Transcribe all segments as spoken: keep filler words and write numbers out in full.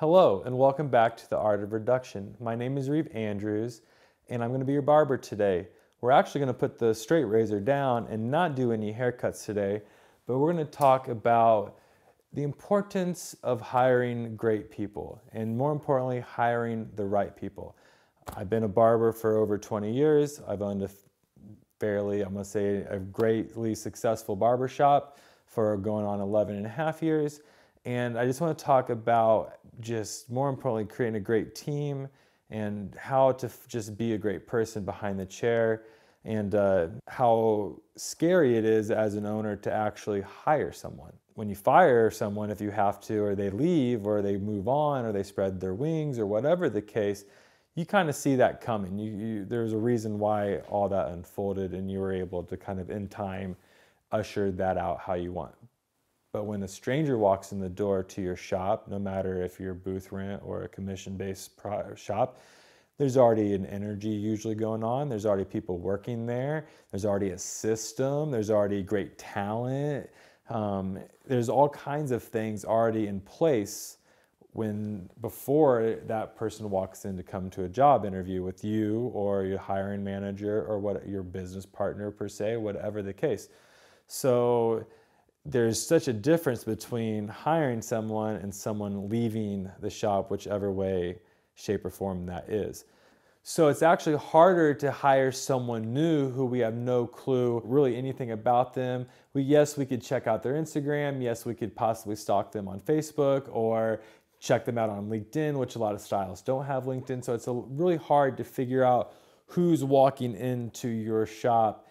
Hello and welcome back to the Art of Reduction. My name is Reeve Andrews and I'm going to be your barber today. We're actually going to put the straight razor down and not do any haircuts today, but we're going to talk about the importance of hiring great people and, more importantly, hiring the right people. I've been a barber for over twenty years. I've owned a fairly, I'm going to say, a greatly successful barbershop for going on eleven and a half years. And I just want to talk about just, more importantly, creating a great team and how to just be a great person behind the chair and uh, how scary it is as an owner to actually hire someone. When you fire someone, if you have to, or they leave, or they move on, or they spread their wings, or whatever the case, you kind of see that coming. You, you, there's a reason why all that unfolded and you were able to kind of in time usher that out how you want. But when a stranger walks in the door to your shop, no matter if you're booth rent or a commission-based shop, there's already an energy usually going on. There's already people working there. There's already a system. There's already great talent. Um, there's all kinds of things already in place when before that person walks in to come to a job interview with you or your hiring manager or what your business partner per se, whatever the case. So there's such a difference between hiring someone and someone leaving the shop, whichever way, shape, or form that is. So it's actually harder to hire someone new who we have no clue really anything about them. We, yes, we could check out their Instagram. Yes, we could possibly stalk them on Facebook or check them out on LinkedIn, which a lot of stylists don't have LinkedIn. So it's a, really hard to figure out who's walking into your shop,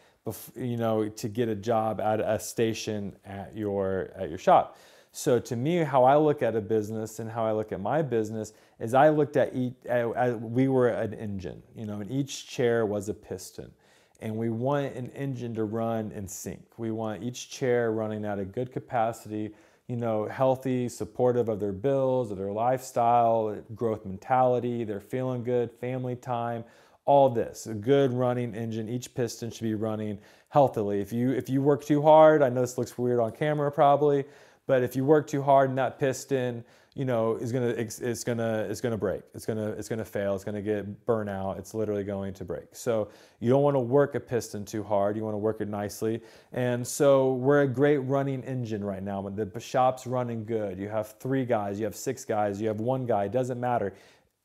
you know, to get a job at a station at your, at your shop. So to me, how I look at a business and how I look at my business is I looked at, each, at we were an engine, you know, and each chair was a piston. And we want an engine to run in sync. We want each chair running at a good capacity, you know, healthy, supportive of their bills, of their lifestyle, growth mentality, they're feeling good, family time. All this, a good running engine, each piston should be running healthily. If you, if you work too hard, I know this looks weird on camera probably, but if you work too hard and that piston, you know, is gonna, it's, it's gonna, it's gonna break. It's gonna, it's gonna fail. It's gonna get burnt out. It's literally going to break. So you don't want to work a piston too hard. You want to work it nicely. And so we're a great running engine right now. When the shop's running good, you have three guys, you have six guys, you have one guy. It doesn't matter.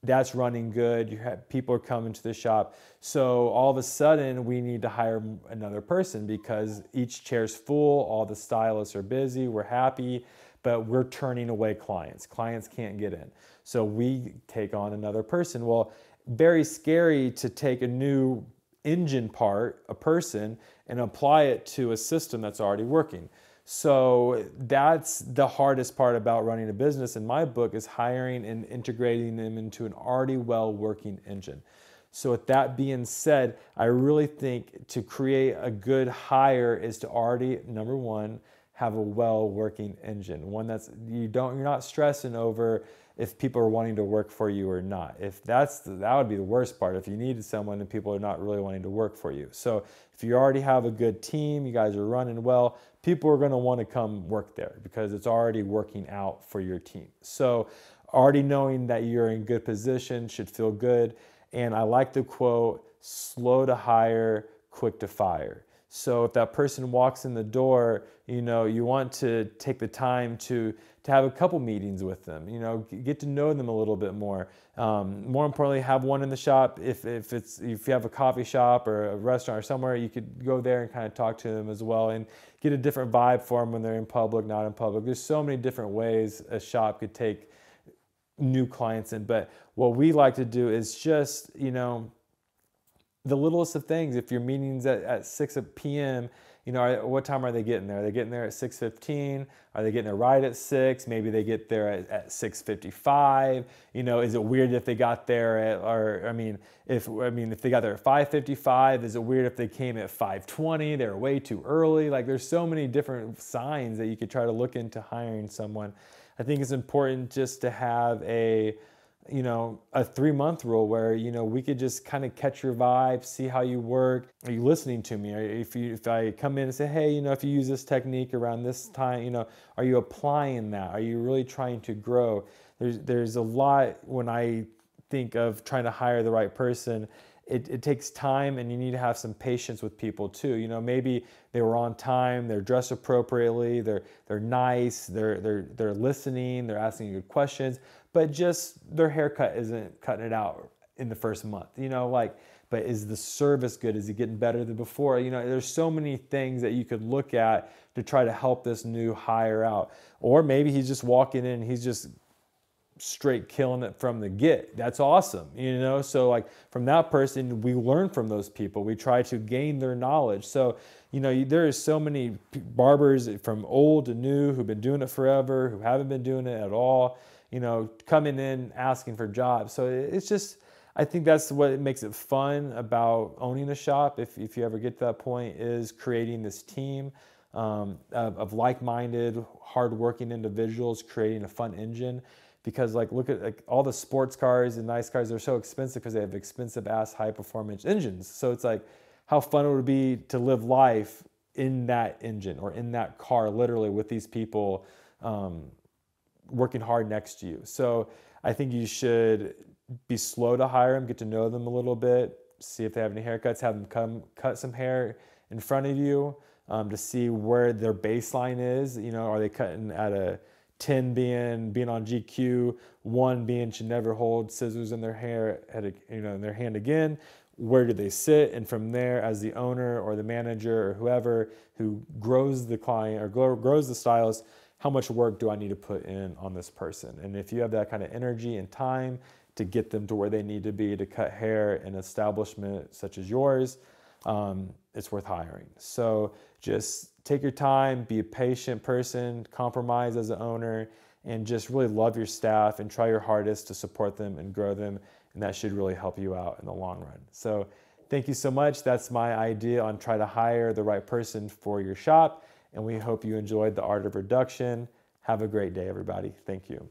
That's running good, you have, people are coming to the shop. So all of a sudden we need to hire another person because each chair's full, all the stylists are busy, we're happy, but we're turning away clients. Clients can't get in. So we take on another person. Well, very scary to take a new engine part, a person, and apply it to a system that's already working. So that's the hardest part about running a business in my book is hiring and integrating them into an already well-working engine. So with that being said, I really think to create a good hire is to already, number one, have a well-working engine. One that's, you don't, you're not stressing over if people are wanting to work for you or not. If that's, that would be the worst part, if you needed someone and people are not really wanting to work for you. So if you already have a good team, you guys are running well, people are gonna wanna come work there because it's already working out for your team. So already knowing that you're in good position should feel good. And I like the quote, slow to hire, quick to fire. So if that person walks in the door, you know, you want to take the time to, to have a couple meetings with them, you know, get to know them a little bit more. Um, more importantly, have one in the shop. If, if, it's, if you have a coffee shop or a restaurant or somewhere, you could go there and kind of talk to them as well and get a different vibe for them when they're in public, not in public. There's so many different ways a shop could take new clients in. But what we like to do is just, you know, the littlest of things. If your meeting's at, at six p m, you know, are, what time are they getting there? Are they getting there at six fifteen? Are they getting there right at six? Maybe they get there at, at six fifty-five. You know, is it weird if they got there at, or I mean, if I mean, if they got there at five fifty-five, is it weird if they came at five twenty? They're way too early. Like, there's so many different signs that you could try to look into hiring someone. I think it's important just to have a, you know, a three month rule where, you know, we could just kind of catch your vibe, see how you work. Are you listening to me? If you, if I come in and say, hey, you know, if you use this technique around this time, you know, are you applying that? Are you really trying to grow? There's, there's a lot when I think of trying to hire the right person. It, it takes time, and you need to have some patience with people too. You know, maybe they were on time, they're dressed appropriately, they're they're nice, they're they're they're listening, they're asking you good questions, but just their haircut isn't cutting it out in the first month. You know, like, but is the service good? Is it getting better than before? You know, there's so many things that you could look at to try to help this new hire out. Or maybe he's just walking in and he's just straight killing it from the get. That's awesome, you know? So like from that person, we learn from those people. We try to gain their knowledge. So, you know, there is so many barbers from old to new who've been doing it forever, who haven't been doing it at all, you know, coming in, asking for jobs. So it's just, I think that's what makes it fun about owning a shop, if, if you ever get to that point, is creating this team um, of, of like-minded, hardworking individuals, creating a fun engine. Because like, look at like, all the sports cars and nice cars, they're so expensive because they have expensive ass high performance engines. So it's like, how fun it would be to live life in that engine or in that car, literally with these people um, working hard next to you. So I think you should be slow to hire them, get to know them a little bit, see if they have any haircuts, have them come cut some hair in front of you um, to see where their baseline is. You know, are they cutting at a ten being being on G Q, one being should never hold scissors in their hair at a, you know, in their hand again. Where do they sit? And from there, as the owner or the manager or whoever who grows the client or grows the stylist, how much work do I need to put in on this person? And if you have that kind of energy and time to get them to where they need to be to cut hair in an establishment such as yours, um, it's worth hiring. So just take your time, be a patient person, compromise as an owner, and just really love your staff and try your hardest to support them and grow them. And that should really help you out in the long run. So thank you so much. That's my idea on try to hire the right person for your shop. And we hope you enjoyed the Art of Reduction. Have a great day, everybody. Thank you.